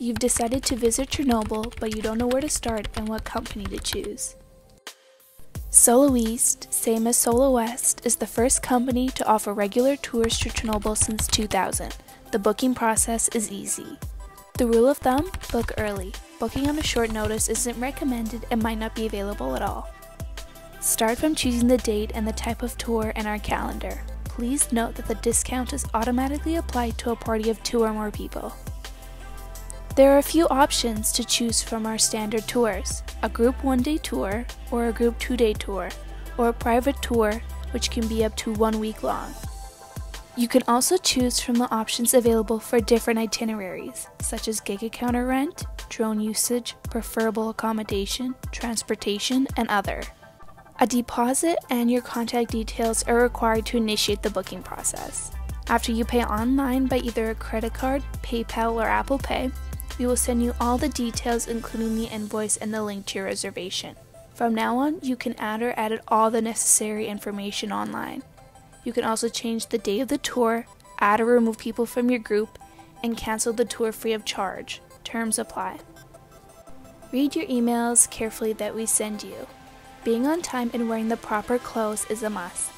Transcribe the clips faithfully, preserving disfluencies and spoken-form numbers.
You've decided to visit Chernobyl, but you don't know where to start and what company to choose. SoloEast, same as Solo West, is the first company to offer regular tours to Chernobyl since two thousand. The booking process is easy. The rule of thumb, book early. Booking on a short notice isn't recommended and might not be available at all. Start from choosing the date and the type of tour in our calendar. Please note that the discount is automatically applied to a party of two or more people. There are a few options to choose from our standard tours, a group one-day tour, or a group two-day tour, or a private tour, which can be up to one week long. You can also choose from the options available for different itineraries, such as gig account or rent, drone usage, preferable accommodation, transportation, and other. A deposit and your contact details are required to initiate the booking process. After you pay online by either a credit card, PayPal, or Apple Pay, we will send you all the details, including the invoice and the link to your reservation. From now on, you can add or edit all the necessary information online. You can also change the day of the tour, add or remove people from your group, and cancel the tour free of charge. Terms apply. Read your emails carefully that we send you. Being on time and wearing the proper clothes is a must.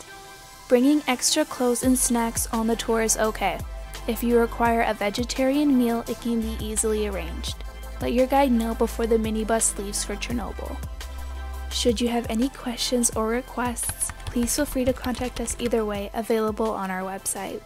Bringing extra clothes and snacks on the tour is okay. If you require a vegetarian meal, it can be easily arranged. Let your guide know before the minibus leaves for Chernobyl. Should you have any questions or requests, please feel free to contact us either way, available on our website.